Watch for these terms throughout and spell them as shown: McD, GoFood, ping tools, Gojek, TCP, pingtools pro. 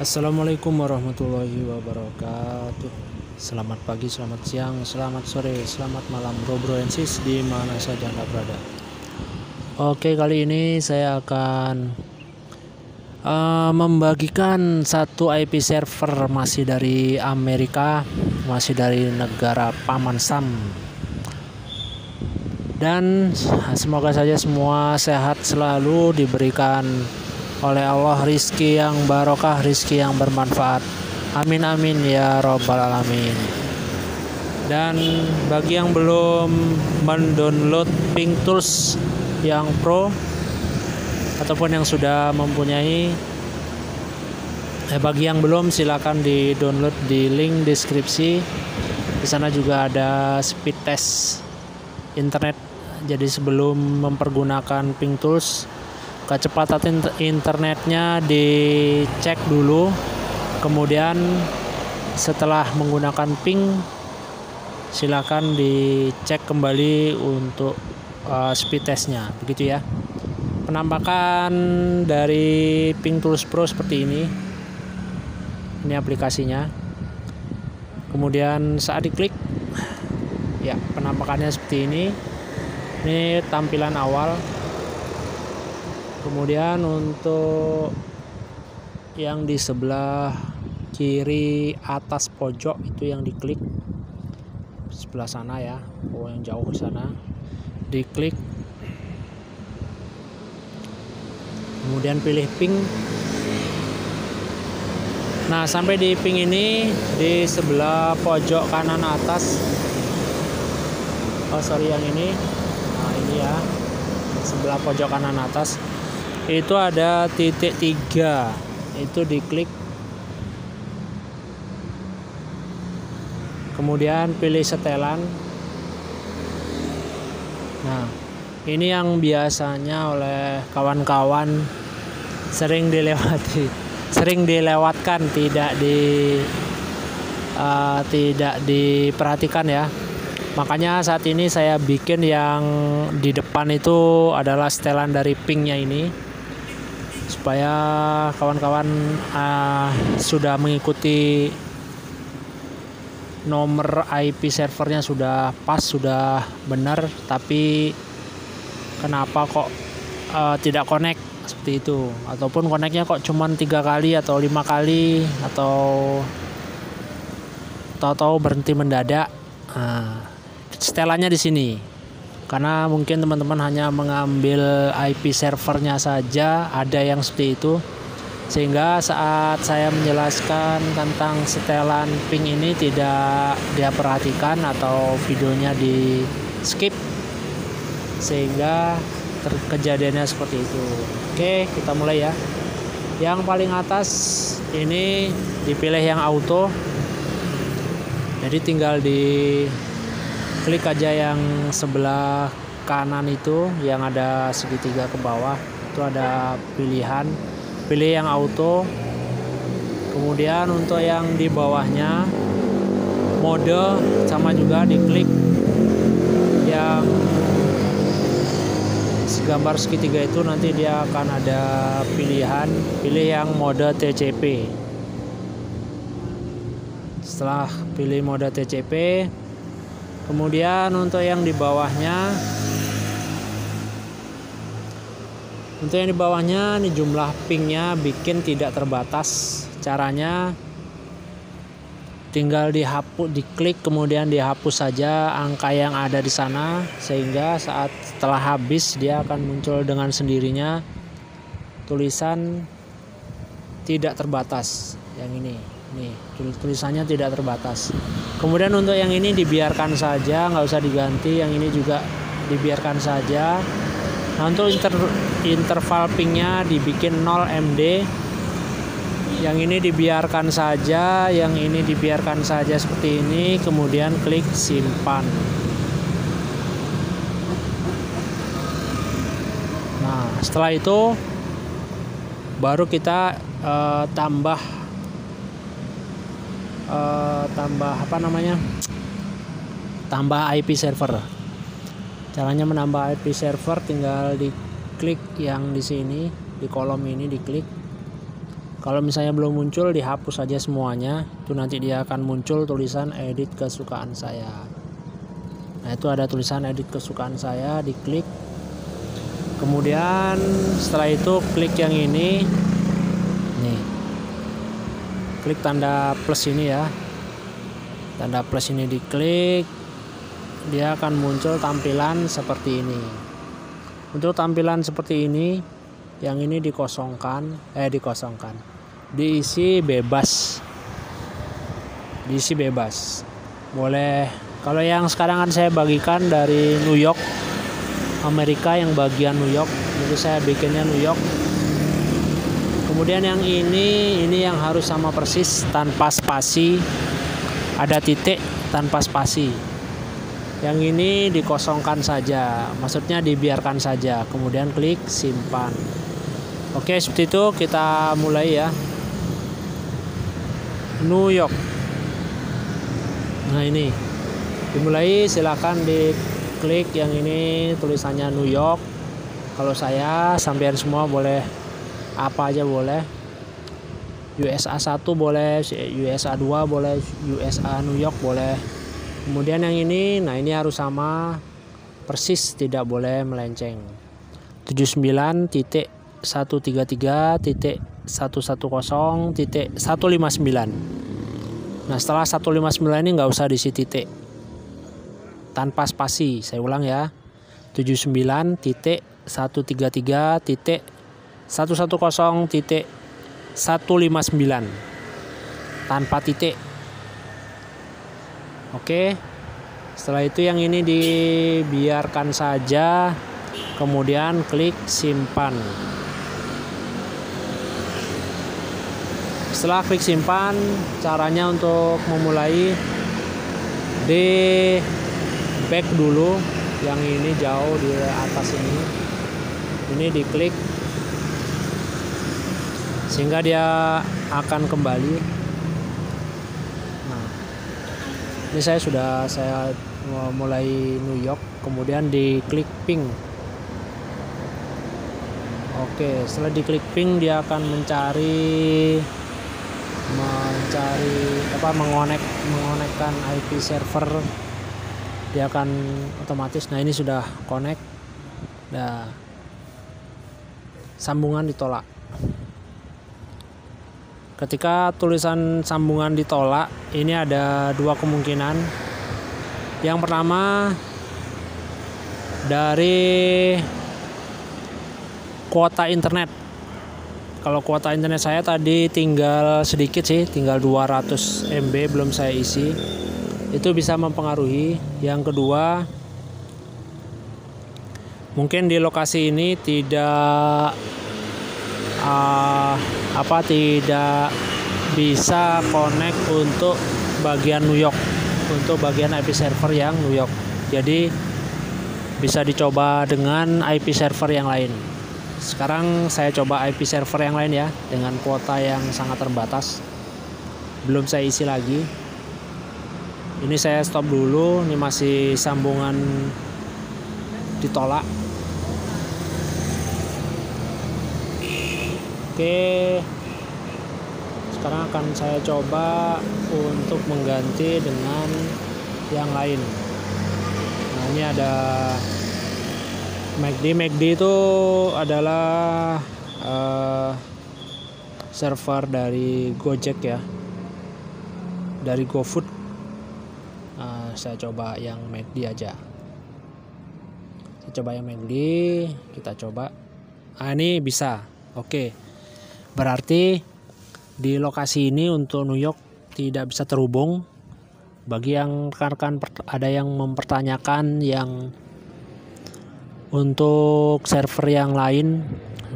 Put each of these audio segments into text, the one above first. Assalamualaikum warahmatullahi wabarakatuh. Selamat pagi, selamat siang, selamat sore, selamat malam bro and sis di mana saja Anda berada. Oke, kali ini saya akan membagikan satu IP server masih dari Amerika, masih dari negara Paman Sam. Dan semoga saja semua sehat selalu, diberikan oleh Allah rizki yang barokah, rizki yang bermanfaat. Amin amin ya robbal alamin. Dan bagi yang belum mendownload pingtools yang pro ataupun yang sudah mempunyai, bagi yang belum silakan di download di link deskripsi. Di sana juga ada speed test internet. Jadi sebelum mempergunakan pingtools, kecepatan internetnya dicek dulu, kemudian setelah menggunakan ping silakan dicek kembali untuk speed testnya, begitu ya. Penampakan dari pingtools pro seperti ini aplikasinya. Kemudian saat diklik ya penampakannya seperti ini tampilan awal. Kemudian untuk yang di sebelah kiri atas pojok itu yang diklik sebelah sana ya, yang jauh ke sana diklik, kemudian pilih ping. Nah, sampai di ping ini di sebelah pojok kanan atas, yang ini, nah ini ya, sebelah pojok kanan atas itu ada titik 3, itu diklik, kemudian pilih setelan. Nah, ini yang biasanya oleh kawan-kawan sering dilewatkan, tidak diperhatikan ya. Makanya saat ini saya bikin yang di depan itu adalah setelan dari pingnya ini, supaya kawan-kawan sudah mengikuti nomor IP servernya, sudah pas, sudah benar, tapi kenapa kok tidak connect seperti itu, ataupun connectnya kok cuma 3 kali atau 5 kali, atau tahu-tahu berhenti mendadak. Nah, setelannya di sini karena mungkin teman-teman hanya mengambil IP servernya saja, ada yang seperti itu, sehingga saat saya menjelaskan tentang setelan ping ini tidak diperhatikan atau videonya di skip, sehingga kejadiannya seperti itu. Oke, kita mulai ya. Yang paling atas ini dipilih yang auto, jadi tinggal di klik aja yang sebelah kanan itu yang ada segitiga ke bawah, itu ada pilihan, pilih yang auto. Kemudian untuk yang di bawahnya mode sama juga diklik yang segambar segitiga itu, nanti dia akan ada pilihan, pilih yang mode TCP. Setelah pilih mode TCP, kemudian untuk yang di bawahnya, ini jumlah pingnya bikin tidak terbatas. Caranya tinggal dihapus, diklik, kemudian dihapus saja angka yang ada di sana, sehingga saat setelah habis dia akan muncul dengan sendirinya tulisan tidak terbatas. Yang ini nih tulisannya tidak terbatas. Kemudian untuk yang ini dibiarkan saja, nggak usah diganti. Yang ini juga dibiarkan saja. Nah, untuk interval pingnya dibikin 0 MD. Yang ini dibiarkan saja, yang ini dibiarkan saja seperti ini. Kemudian klik simpan. Nah, setelah itu baru kita tambah IP server. Caranya menambah IP server tinggal diklik yang di sini, di kolom ini diklik. Kalau misalnya belum muncul, dihapus saja semuanya. Itu nanti dia akan muncul tulisan edit kesukaan saya. Nah, itu ada tulisan edit kesukaan saya, diklik. Kemudian setelah itu klik yang ini. Nih. Klik tanda plus ini ya. Tanda plus ini diklik. Dia akan muncul tampilan seperti ini. Untuk tampilan seperti ini, yang ini dikosongkan, diisi bebas, boleh. Kalau yang sekarang kan saya bagikan dari New York, Amerika, yang bagian New York, jadi saya bikinnya New York. Kemudian yang ini yang harus sama persis, tanpa spasi, ada titik tanpa spasi. Yang ini dikosongkan saja, maksudnya dibiarkan saja. Kemudian klik simpan. Oke, seperti itu. Kita mulai ya. New York. Nah, ini dimulai, silakan diklik yang ini tulisannya New York. Kalau saya, sampean semua boleh apa aja boleh. USA 1 boleh, USA 2 boleh, USA New York boleh. Kemudian yang ini, nah ini harus sama persis, tidak boleh melenceng. 79.133.110.159. Nah, setelah 159 ini nggak usah diisi titik tanpa spasi. Saya ulang ya, 79.133.110.159 tanpa titik. Oke, setelah itu yang ini dibiarkan saja. Kemudian klik simpan. Setelah klik simpan, caranya untuk memulai di back dulu. Yang ini jauh di atas ini. Ini diklik sehingga dia akan kembali. Ini saya mulai New York, kemudian diklik ping. Oke, setelah diklik ping dia akan mengonekkan IP server. Dia akan otomatis. Nah, ini sudah connect. Nah, sambungan ditolak. Ketika tulisan sambungan ditolak, ini ada dua kemungkinan. Yang pertama, dari kuota internet. Kalau kuota internet saya tadi tinggal sedikit sih, tinggal 200 MB belum saya isi. Itu bisa mempengaruhi. Yang kedua, mungkin di lokasi ini tidak bisa connect untuk bagian New York, untuk bagian IP server yang New York. Jadi bisa dicoba dengan IP server yang lain. Sekarang saya coba IP server yang lain ya, dengan kuota yang sangat terbatas, belum saya isi lagi. Ini saya stop dulu, ini masih sambungan ditolak. Oke, sekarang akan saya coba untuk mengganti dengan yang lain. Nah, ini ada McD. McD itu adalah server dari Gojek ya, dari GoFood. Saya coba yang McD aja. Saya coba yang McD, kita coba. Ah, ini bisa. Oke. Berarti di lokasi ini untuk New York tidak bisa terhubung. Bagi yang rekan-rekan ada yang mempertanyakan yang untuk server yang lain,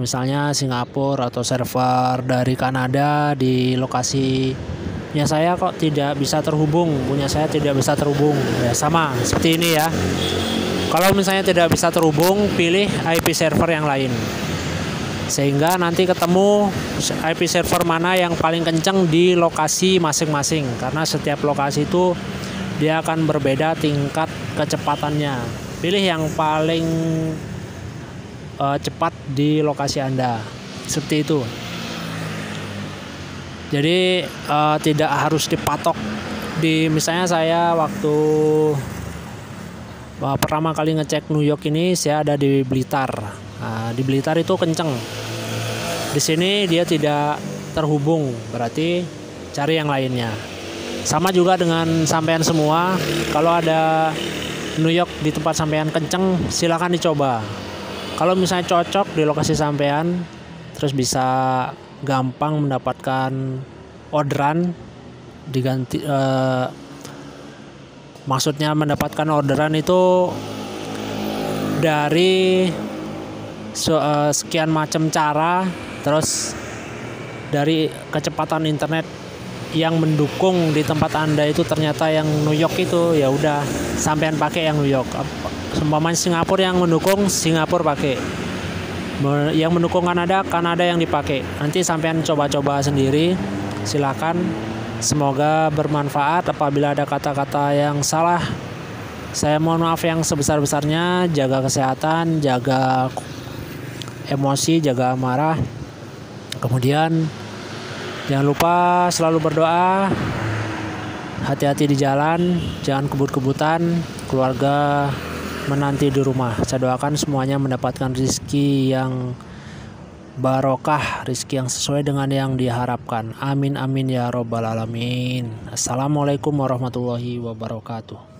misalnya Singapura atau server dari Kanada, di lokasinya saya kok tidak bisa terhubung, punya saya tidak bisa terhubung. Ya, sama seperti ini ya. Kalau misalnya tidak bisa terhubung, pilih IP server yang lain, sehingga nanti ketemu IP server mana yang paling kencang di lokasi masing-masing, karena setiap lokasi itu dia akan berbeda tingkat kecepatannya. Pilih yang paling cepat di lokasi Anda, seperti itu. Jadi tidak harus dipatok di, misalnya saya waktu pertama kali ngecek New York ini saya ada di Blitar. Nah, di Blitar itu kenceng. Di sini dia tidak terhubung, berarti cari yang lainnya. Sama juga dengan sampean semua, kalau ada New York di tempat sampean kenceng, silahkan dicoba. Kalau misalnya cocok di lokasi sampean, terus bisa gampang mendapatkan orderan, diganti, maksudnya mendapatkan orderan itu dari sekian macam cara, terus dari kecepatan internet yang mendukung di tempat Anda itu ternyata yang New York itu, ya udah sampean pakai yang New York. Seumpamanya Singapura yang mendukung, Singapura pakai. Yang mendukung Kanada yang dipakai. Nanti sampean coba-coba sendiri, silakan. Semoga bermanfaat. Apabila ada kata-kata yang salah, saya mohon maaf yang sebesar-besarnya. Jaga kesehatan, jaga emosi, jaga amarah. Kemudian jangan lupa selalu berdoa. Hati-hati di jalan, jangan kebut-kebutan. Keluarga menanti di rumah. Saya doakan semuanya mendapatkan rezeki yang barokah, rezeki yang sesuai dengan yang diharapkan. Amin amin ya robbal alamin. Assalamualaikum warahmatullahi wabarakatuh.